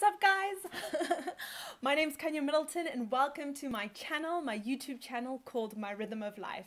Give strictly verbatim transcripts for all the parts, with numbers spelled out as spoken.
What's up, guys? My name's Kanya Middleton and welcome to my channel, my YouTube channel called My Rhythm of Life.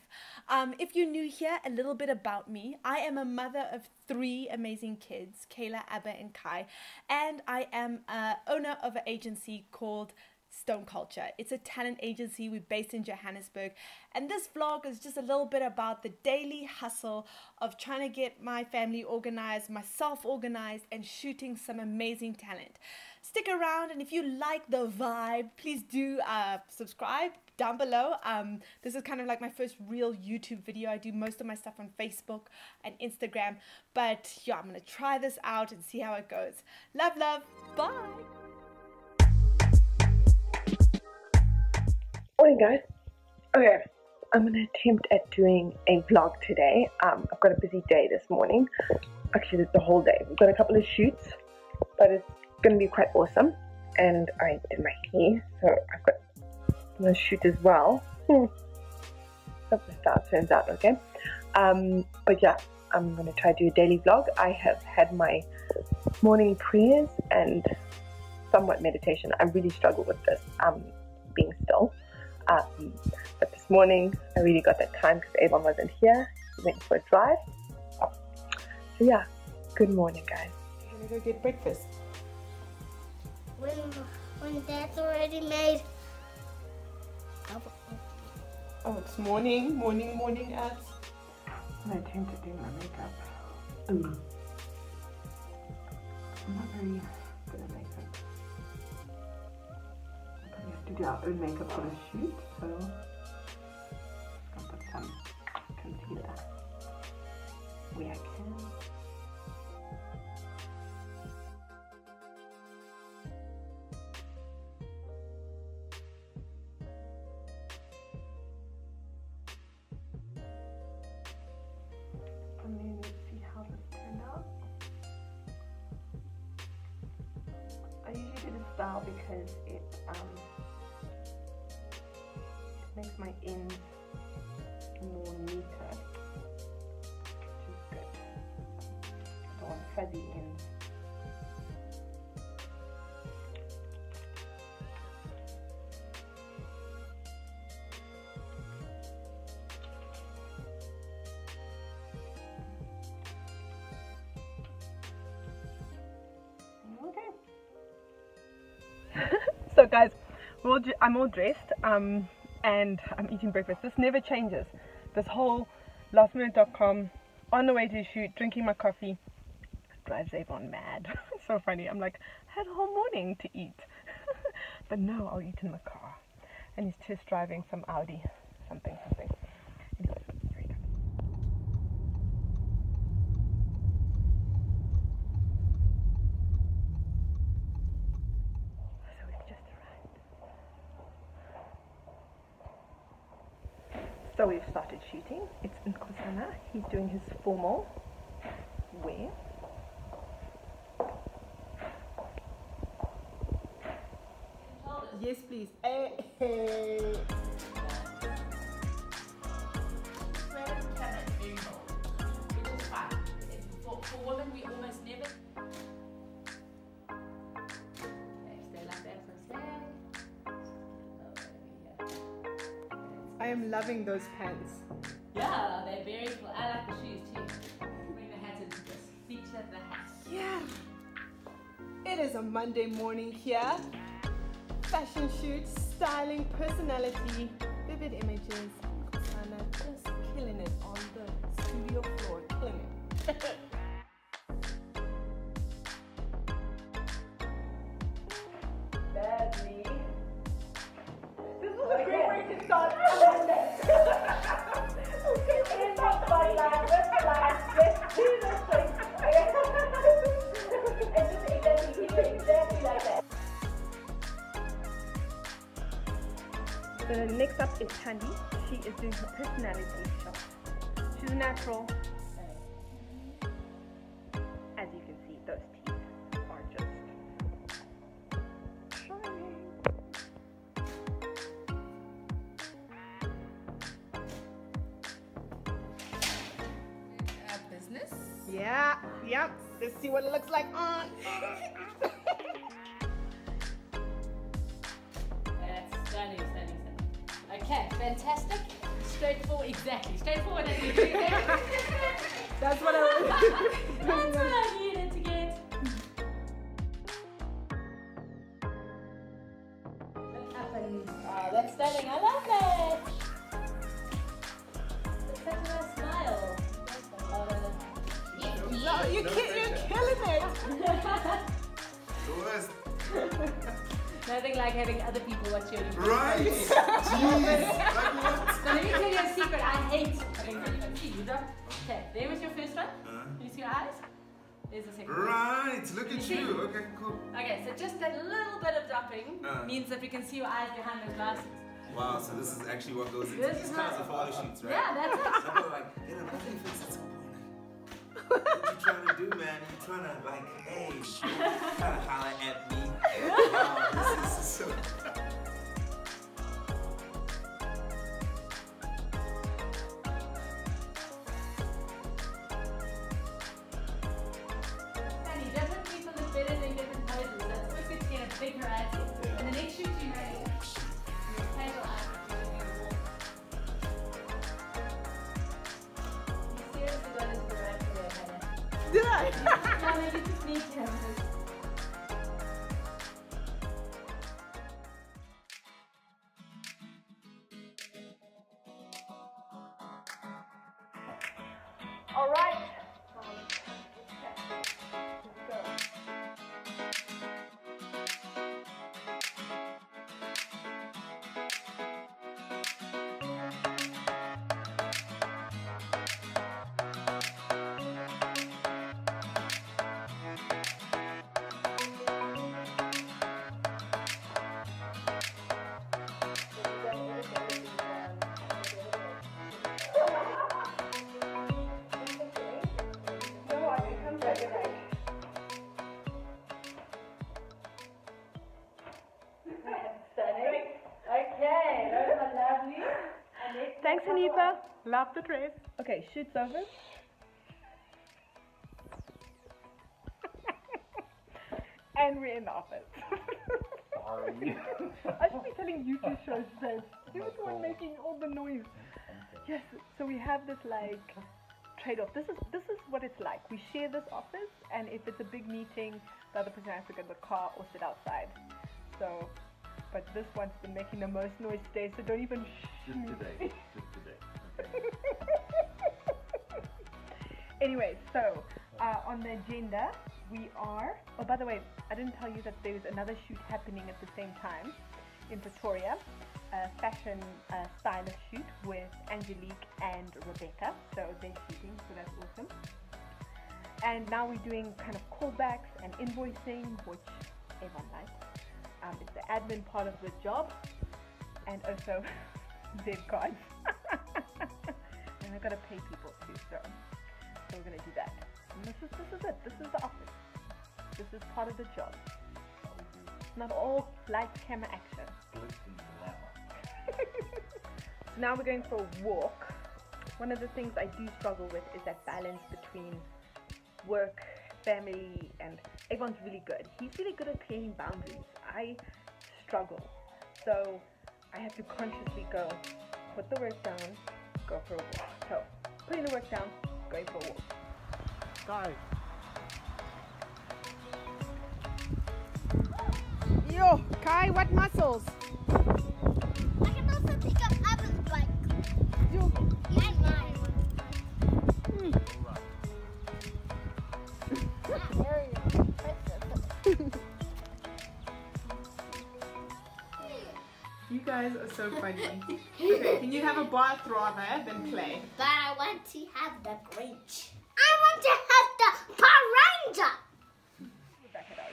Um, if you're new here, a little bit about me. I am a mother of three amazing kids, Kayla, Abba and Kai, and I am uh, owner of an agency called Stone Culture. It's a talent agency. We're based in Johannesburg, and this vlog is just a little bit about the daily hustle of trying to get my family organized, myself organized, and shooting some amazing talent. Stick around, and if you like the vibe, please do uh, subscribe down below. Um, this is kind of like my first real YouTube video. I do most of my stuff on Facebook and Instagram, but yeah, I'm gonna try this out and see how it goes. Love, love, bye! Morning, guys. Okay, I'm gonna attempt at doing a vlog today. um I've got a busy day this morning, actually the whole day. We've got a couple of shoots, but it's gonna be quite awesome. And I did my hair, so I've got another shoot as well. hmm. Hope the style turns out okay. Um but yeah, I'm gonna try to do a daily vlog. I have had my morning prayers and somewhat meditation. I really struggle with this, um being still. Um, but this morning I really got that time because Avon wasn't here. He went for a drive. So yeah, good morning, guys. I'm gonna go get breakfast. When, when that's already made. Oh, it's morning, morning, morning ads. I tend to do my makeup. Mm. I'm not very good at makeup. To do our own makeup for the shoot, so I'll put some concealer where I can. And then let's see how this turned out. I usually do this style because it um makes my ends more neater, which is good. I don't want fuzzy ends. Okay. So guys, we're all, I'm all dressed. Um, and I'm eating breakfast. This never changes. This whole last minute dot com, on the way to shoot, drinking my coffee, drives Avon mad. It's so funny. I'm like, I had a whole morning to eat. But no, I'll eat in the car. And he's just driving some Audi, something, something. Anyway, here we go. So we've just arrived. So we've started shooting. It's in Kosana. He's doing his formal wear. Yes, please. Hey, hey. For women, we almost never. I am loving those pants. Yeah, they're very cool. I like the shoes too. Bring the hat and just feature the hat. Yeah. It is a Monday morning here. Fashion shoot, styling, personality, vivid images. Kosana just killing it on the studio floor. Killing it. That's me. This was a great way to start. The next up is Tandy. She is doing her personality shot. She's a natural. As you can see, those teeth are just shining. Uh, business? Yeah, yep. Let's see what it looks like on. Okay, fantastic. Straightforward, exactly. Straightforward and you do that. That's what I was. That's what I needed to get. Look up and oh, that's stunning. I love that. Look at her smile. No, you no ki pressure. You're killing it. Nothing like having other people watch you. Right? Jeez. Now let me tell you a secret. I hate having people. Okay, there was your first one. Uh-huh. Can you see your eyes? There's the second one. Right, look at you. you. Okay, cool. Okay, so just that little bit of dropping uh-huh. means that we can see your eyes behind the glasses. Wow, so this is actually what goes into these kinds of photo sheets, right? Yeah, that's it. So like, you know, nothing fixes. What you trying to do, man? You trying to like, hey, shoot, kind of holler at me. Wow, this is so. Sandy, different people look better than different poses. That's so good to get a big variety. Yeah. And the next shoot you ready. Did I? Now I get to sneak him. All right. Thanks, Anifa. Love the dress. Okay, shoot's over. And we're in the office. Sorry. I should be telling you to show this. You were the one making all the noise. Yes, so we have this like trade-off. This is this is what it's like. We share this office, and if it's a big meeting, the other person has to get in the car or sit outside. So but this one's been making the most noise today, so don't even shoot. Just today, just today. Okay. Anyway, so uh, on the agenda, we are, oh by the way, I didn't tell you that there's another shoot happening at the same time in Pretoria, a fashion uh, stylist shoot with Angelique and Rebecca, so they're shooting, so that's awesome. And now we're doing kind of callbacks and invoicing, which everyone likes. Um, it's the admin part of the job, and also Z cards. And I've got to pay people too, so, so we're going to do that. And this is this is it. This is the office. This is part of the job. It's not all light, camera, action. So now we're going for a walk. One of the things I do struggle with is that balance between work, family, and everyone's really good. He's really good at creating boundaries. I struggle, so I have to consciously go put the work down, go for a walk. So putting the work down, going for a walk. Guys. Yo, Kai, what muscles? I can also pick up others like you and mine. Mm. Very impressive. You guys are so funny. Okay, can you have a bath rather than play? But I want to have the Grinch. I want to have the Power Ranger! We're back at our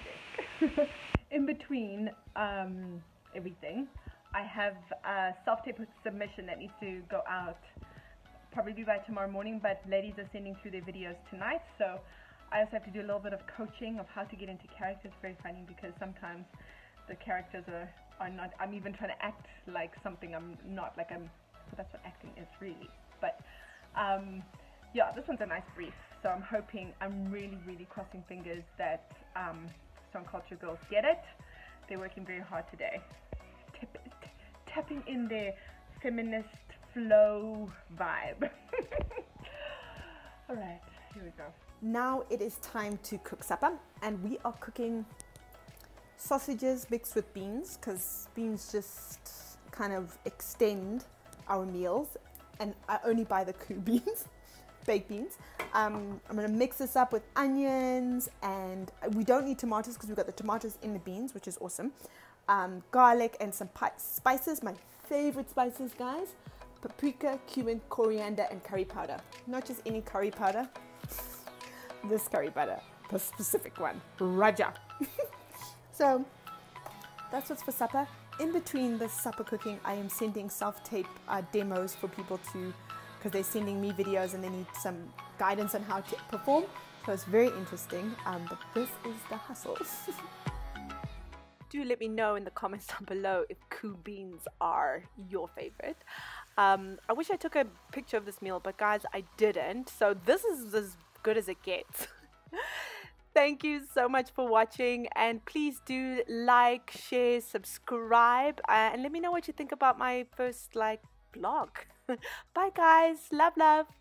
desk. In between um, everything, I have a self-tape submission that needs to go out probably by tomorrow morning, but ladies are sending through their videos tonight, so I also have to do a little bit of coaching of how to get into character. It's very funny because sometimes the characters are I'm not, I'm even trying to act like something I'm not, like I'm, well, that's what acting is really, but um, yeah, this one's a nice brief, so I'm hoping, I'm really, really crossing fingers that um, Stone Culture girls get it. They're working very hard today, Tip, t tapping in their feminist flow vibe. All right, here we go. Now it is time to cook supper, and we are cooking sausages mixed with beans, because beans just kind of extend our meals, and I only buy the coup beans, baked beans. Um, I'm gonna mix this up with onions, and we don't need tomatoes because we've got the tomatoes in the beans, which is awesome. Um, garlic and some spices, my favorite spices, guys. Paprika, cumin, coriander, and curry powder. Not just any curry powder, this curry powder, the specific one, Rajah. So that's what's for supper. In between the supper cooking, I am sending self-tape uh, demos for people to, because they're sending me videos and they need some guidance on how to perform. So it's very interesting, um, but this is the hustle. Do let me know in the comments down below if coup beans are your favorite. Um, I wish I took a picture of this meal, but guys, I didn't. So this is as good as it gets. Thank you so much for watching, and please do like, share, subscribe, uh, and let me know what you think about my first like vlog. Bye guys, love love.